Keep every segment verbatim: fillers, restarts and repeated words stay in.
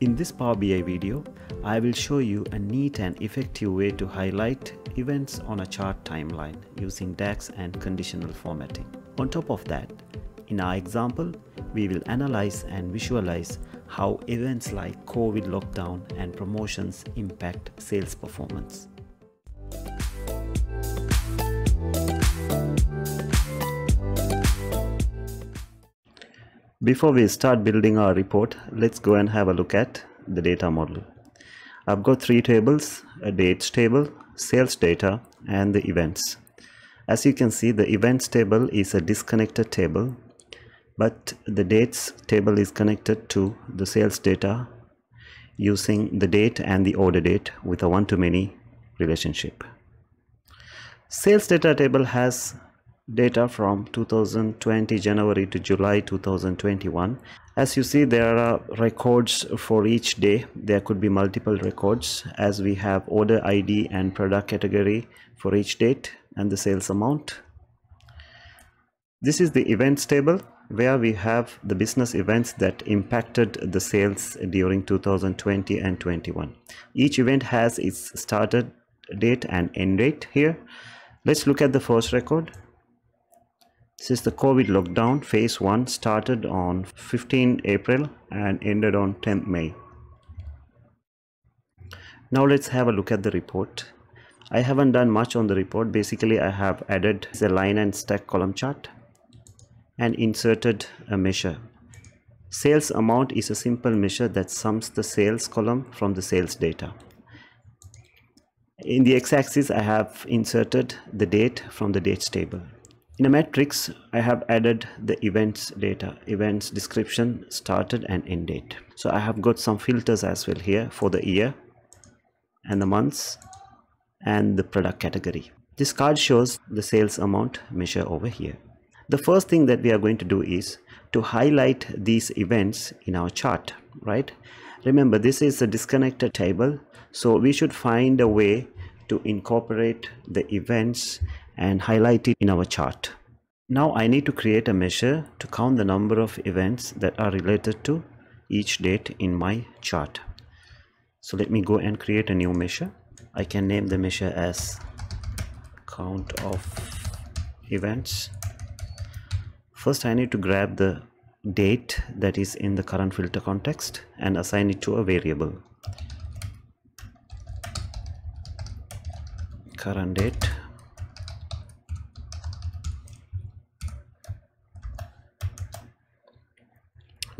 In this Power B I video, I will show you a neat and effective way to highlight events on a chart timeline using DAX and conditional formatting. On top of that, in our example, we will analyze and visualize how events like COVID lockdown and promotions impact sales performance. Before we start building our report, let's go and have a look at the data model. I've got three tables, a dates table, sales data, and the events. As you can see, the events table is a disconnected table, but the dates table is connected to the sales data using the date and the order date with a one-to-many relationship. Sales data table has data from two thousand twenty January to July two thousand twenty-one. As you see, there are records for each day. There could be multiple records, as we have order I D and product category for each date and the sales amount. This is the events table, where we have the business events that impacted the sales during two thousand twenty and twenty-one. Each event has its started date and end date here. Let's look at the first record. This is the COVID lockdown phase one, started on fifteenth April and ended on tenth May. Now let's have a look at the report. I haven't done much on the report. Basically, I have added the line and stack column chart and inserted a measure. Sales amount is a simple measure that sums the sales column from the sales data. In the x-axis, I have inserted the date from the dates table. In a matrix, I have added the events data, events description, started and end date. So I have got some filters as well here for the year and the months and the product category. This card shows the sales amount measure over here. The first thing that we are going to do is to highlight these events in our chart, right? Remember, this is a disconnected table, so we should find a way to incorporate the events and highlight it in our chart. Now I need to create a measure to count the number of events that are related to each date in my chart. So let me go and create a new measure. I can name the measure as count of events. First, I need to grab the date that is in the current filter context and assign it to a variable. Current date.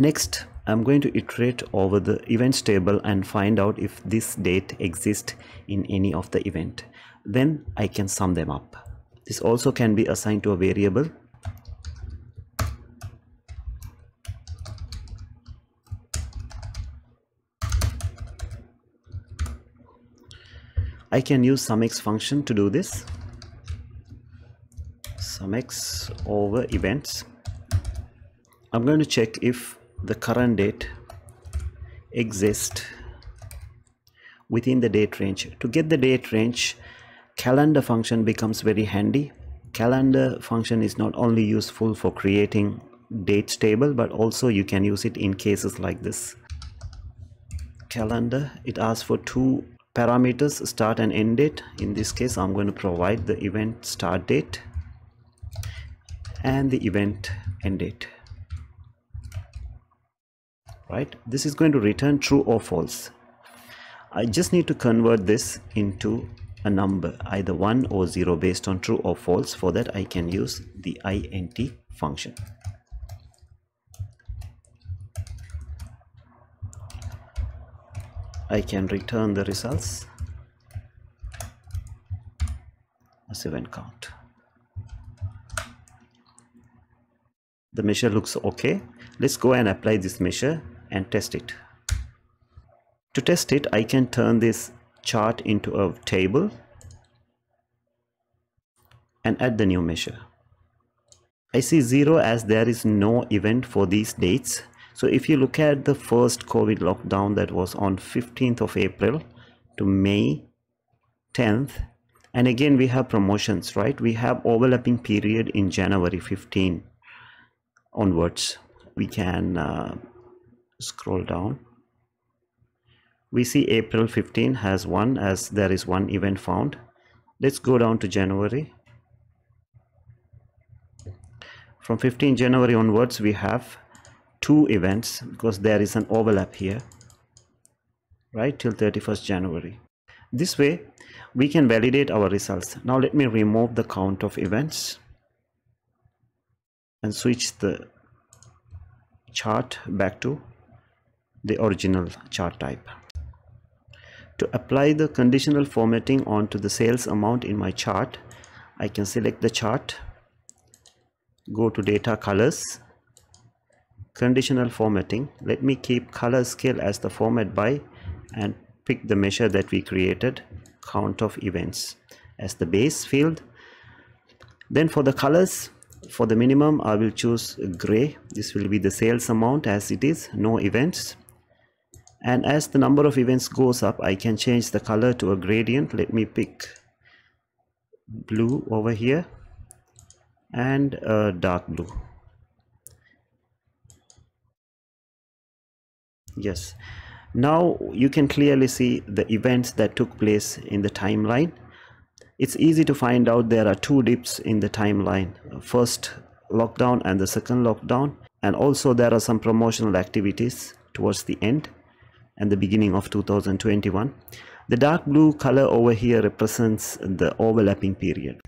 Next, I'm going to iterate over the events table and find out if this date exists in any of the event. Then I can sum them up. This also can be assigned to a variable. I can use S U M X function to do this. S U M X over events. I'm going to check if the current date exists within the date range. To get the date range, calendar function becomes very handy. Calendar function is not only useful for creating dates table, but also you can use it in cases like this. Calendar, it asks for two parameters, start and end date. In this case, I'm going to provide the event start date and the event end date. Right, this is going to return true or false. I just need to convert this into a number, either one or zero, based on true or false. For that, I can use the int function. I can return the results as event count. The measure looks okay. Let's go and apply this measure and test it. To test it, I can turn this chart into a table and add the new measure. I see zero as there is no event for these dates. So if you look at the first COVID lockdown that was on fifteenth of April to May tenth, and again we have promotions, right? We have overlapping period in January fifteenth onwards. We can uh, scroll down we see April fifteen has one, as there is one event found. Let's go down to January. From fifteenth January onwards, we have two events because there is an overlap here, right, till thirty-first January. This way we can validate our results. Now let me remove the count of events and switch the chart back to the original chart type. To apply the conditional formatting onto the sales amount in my chart, I can select the chart, go to data, colors, conditional formatting. Let me keep color scale as the format by and pick the measure that we created, count of events, as the base field. Then for the colors, for the minimum I will choose gray. This will be the sales amount as it is, no events. And as the number of events goes up, I can change the color to a gradient. Let me pick blue over here and uh, dark blue. Yes, now you can clearly see the events that took place in the timeline. It's easy to find out there are two dips in the timeline, first lockdown and the second lockdown, and also there are some promotional activities towards the end and the beginning of two thousand twenty-one. The dark blue color over here represents the overlapping period.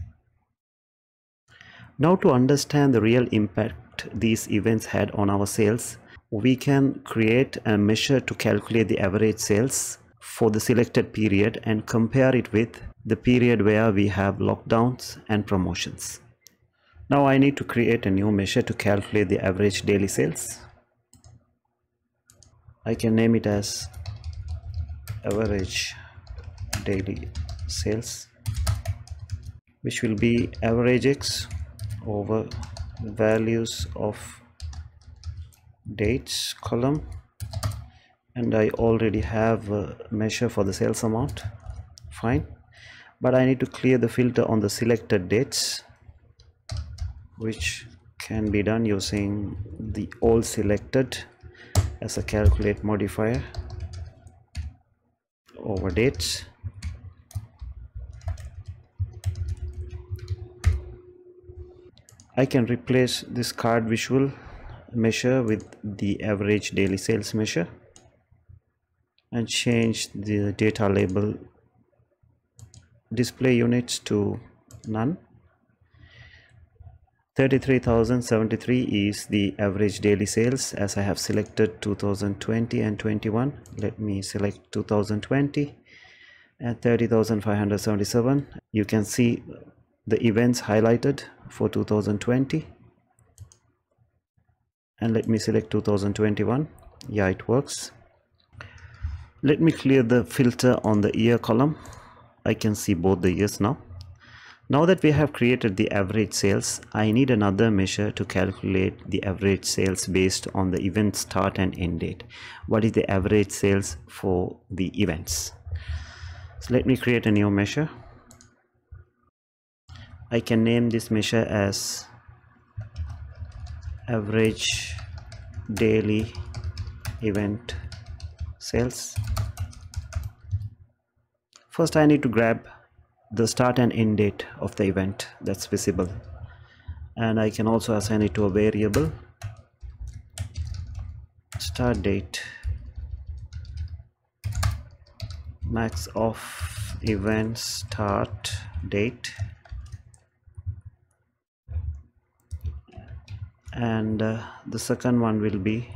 Now to understand the real impact these events had on our sales, we can create a measure to calculate the average sales for the selected period and compare it with the period where we have lockdowns and promotions. Now I need to create a new measure to calculate the average daily sales. I can name it as average daily sales, which will be AVERAGEX over values of dates column, and I already have a measure for the sales amount, fine, but I need to clear the filter on the selected dates, which can be done using the all selected as a calculate modifier over dates. I can replace this card visual measure with the average daily sales measure and change the data label display units to none. thirty-three thousand seventy-three is the average daily sales, as I have selected two thousand twenty and twenty-one. Let me select two thousand twenty and thirty thousand five hundred seventy-seven. You can see the events highlighted for two thousand twenty. And let me select two thousand twenty-one. Yeah, it works. Let me clear the filter on the year column. I can see both the years now. Now that we have created the average sales, I need another measure to calculate the average sales based on the event start and end date. What is the average sales for the events? So let me create a new measure. I can name this measure as average daily event sales. First, I need to grab the start and end date of the event that's visible, and I can also assign it to a variable start date max of event start date, and uh, the second one will be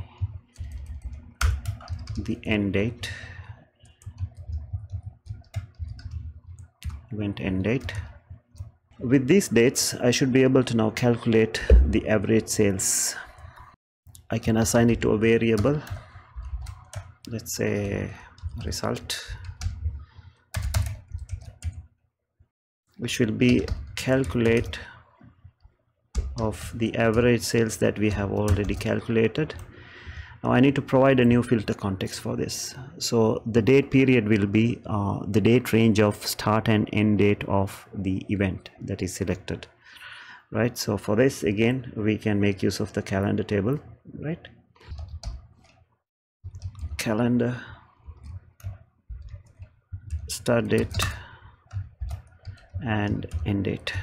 the end date, event end date. With these dates, I should be able to now calculate the average sales. I can assign it to a variable, let's say result, which will be calculate of the average sales that we have already calculated. Now I need to provide a new filter context for this. So the date period will be uh, the date range of start and end date of the event that is selected, right? So for this, again, we can make use of the calendar table, right? Calendar start date and end date.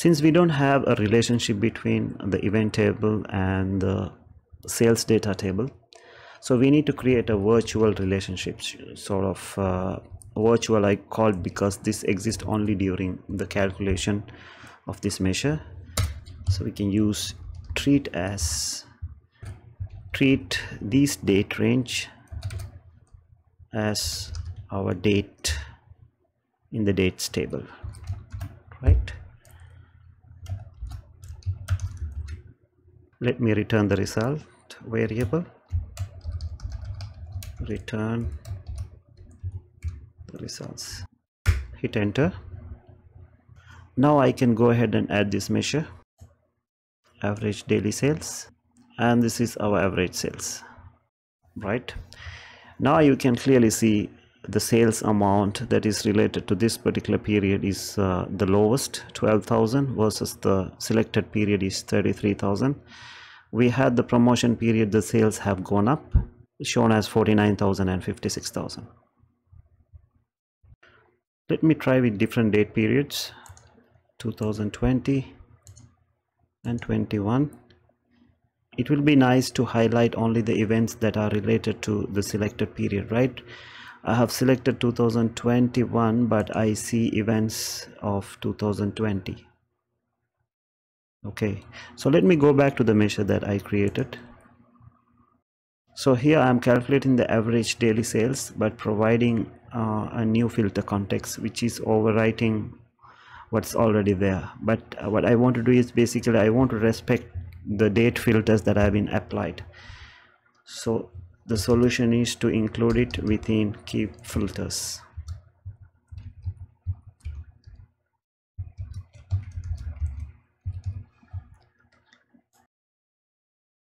Since we don't have a relationship between the event table and the sales data table, so we need to create a virtual relationship, sort of uh, virtual I call, because this exists only during the calculation of this measure. So we can use treat as treat this date range as our date in the dates table, right? Let me return the result variable, return the results, hit enter. Now I can go ahead and add this measure, average daily sales, and this is our average sales, right? Now you can clearly see the sales amount that is related to this particular period is uh, the lowest, twelve thousand, versus the selected period is thirty-three thousand. We had the promotion period, the sales have gone up, shown as forty-nine thousand and fifty-six thousand. Let me try with different date periods, two thousand twenty and twenty-one. It will be nice to highlight only the events that are related to the selected period, right? I have selected two thousand twenty-one, but I see events of two thousand twenty. Okay, so let me go back to the measure that I created. So here I am calculating the average daily sales, but providing uh, a new filter context, which is overwriting what's already there. But what I want to do is basically I want to respect the date filters that have been applied. So the solution is to include it within keep filters.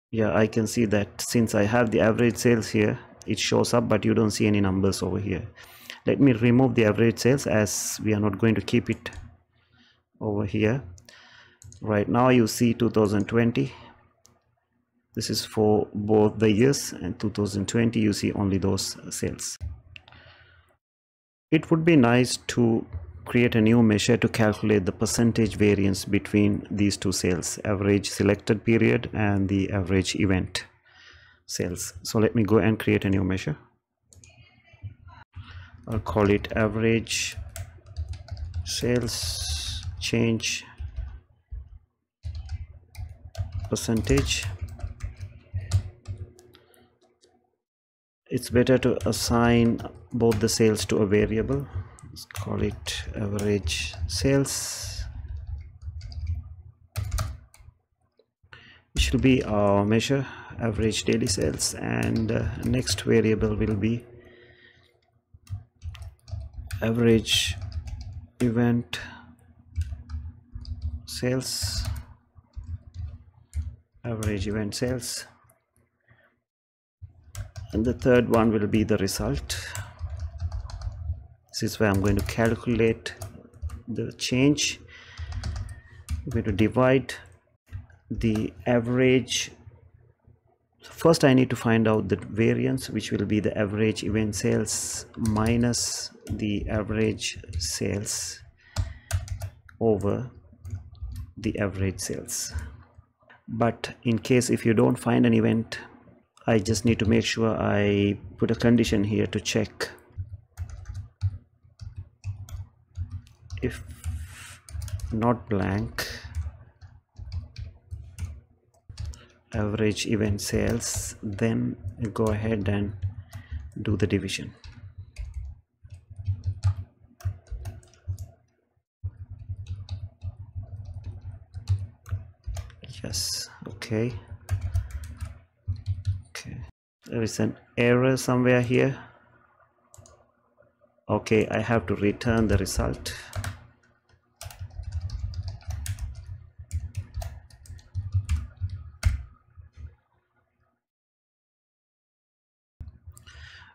Yeah, I can see that since I have the average sales here, it shows up, but you don't see any numbers over here. Let me remove the average sales as we are not going to keep it over here. Right now you see two thousand twenty. This is for both the years, and two thousand twenty you see only those sales. It would be nice to create a new measure to calculate the percentage variance between these two sales, average selected period and the average event sales. So let me go and create a new measure. I'll call it average sales change percentage. It's better to assign both the sales to a variable. Let's call it average sales. It should be our measure, average daily sales, and uh, next variable will be average event sales, average event sales. And the third one will be the result. This is where I'm going to calculate the change. I'm going to divide the average. First I need to find out the variance, which will be the average event sales minus the average sales over the average sales. But in case if you don't find an event, I just need to make sure I put a condition here to check if not blank average event sales, then go ahead and do the division. Yes, okay. There is an error somewhere here. Okay, I have to return the result.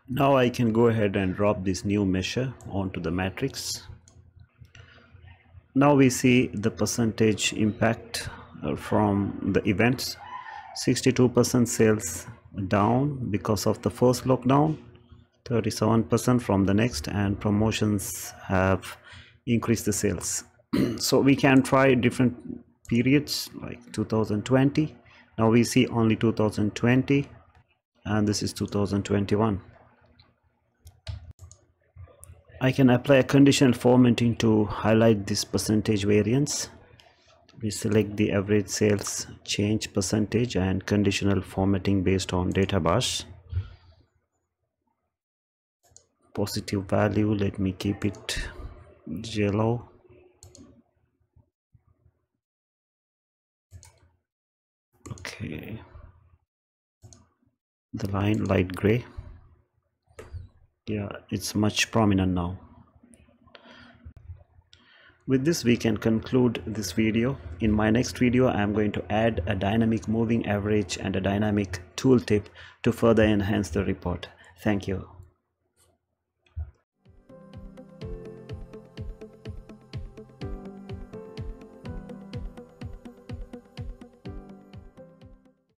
Now I can go ahead and drop this new measure onto the matrix. Now we see the percentage impact from the events. sixty-two percent sales down because of the first lockdown, thirty-seven percent from the next, and promotions have increased the sales. So we can try different periods like two thousand twenty. Now we see only two thousand twenty, and this is two thousand twenty-one. I can apply a conditional formatting to highlight this percentage variance. We select the average sales change percentage and conditional formatting based on data bars. Positive value, let me keep it yellow. Okay, the line light gray. Yeah, it's much prominent now. With this, we can conclude this video. In my next video, I am going to add a dynamic moving average and a dynamic tooltip to further enhance the report. Thank you.